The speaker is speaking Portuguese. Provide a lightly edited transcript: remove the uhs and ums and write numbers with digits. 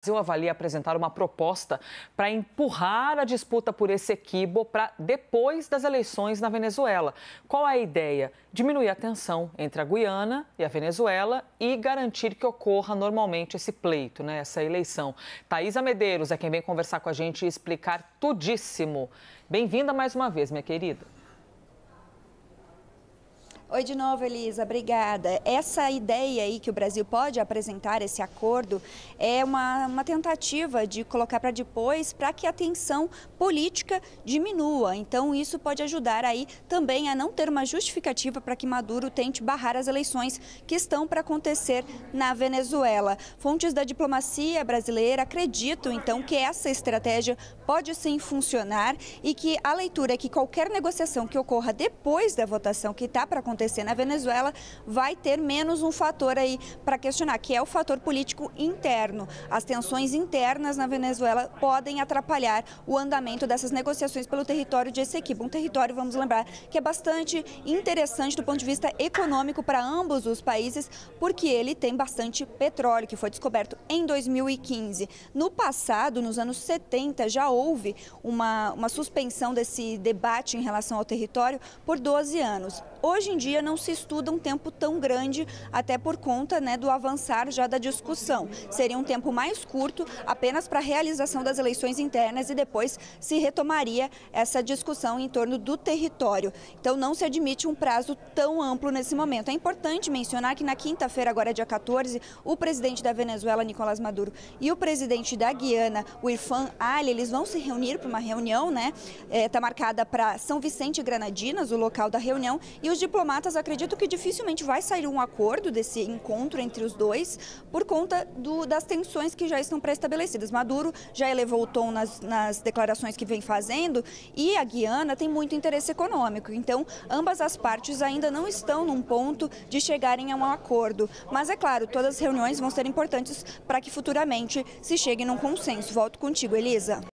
O Brasil avalia apresentar uma proposta para empurrar a disputa por Essequibo para depois das eleições na Venezuela. Qual a ideia? Diminuir a tensão entre a Guiana e a Venezuela e garantir que ocorra normalmente esse pleito, né? Essa eleição. Thaísa Medeiros é quem vem conversar com a gente e explicar tudíssimo. Bem-vinda mais uma vez, minha querida. Oi de novo, Elisa, obrigada. Essa ideia aí que o Brasil pode apresentar, esse acordo, é uma tentativa de colocar para depois, para que a tensão política diminua. Então, isso pode ajudar aí também a não ter uma justificativa para que Maduro tente barrar as eleições que estão para acontecer na Venezuela. Fontes da diplomacia brasileira acreditam, então, que essa estratégia pode sim funcionar e que a leitura é que qualquer negociação que ocorra depois da votação que está para acontecer na Venezuela, vai ter menos um fator aí para questionar, que é o fator político interno. As tensões internas na Venezuela podem atrapalhar o andamento dessas negociações pelo território de Essequibo. Um território, vamos lembrar, que é bastante interessante do ponto de vista econômico para ambos os países, porque ele tem bastante petróleo, que foi descoberto em 2015. No passado, nos anos 70, já houve uma suspensão desse debate em relação ao território por 12 anos. Hoje em dia, não se estuda um tempo tão grande, até por conta, né, do avançar já da discussão. Seria um tempo mais curto, apenas para a realização das eleições internas e depois se retomaria essa discussão em torno do território. Então não se admite um prazo tão amplo nesse momento. É importante mencionar que na quinta-feira, agora dia 14, o presidente da Venezuela, Nicolás Maduro, e o presidente da Guiana, o Irfan Ali, eles vão se reunir para uma reunião, né? Está marcada para São Vicente e Granadinas, o local da reunião, e os diplomatas acredito que dificilmente vai sair um acordo desse encontro entre os dois por conta das tensões que já estão pré-estabelecidas. Maduro já elevou o tom nas declarações que vem fazendo e a Guiana tem muito interesse econômico. Então, ambas as partes ainda não estão num ponto de chegarem a um acordo. Mas, é claro, todas as reuniões vão ser importantes para que futuramente se chegue num consenso. Volto contigo, Elisa.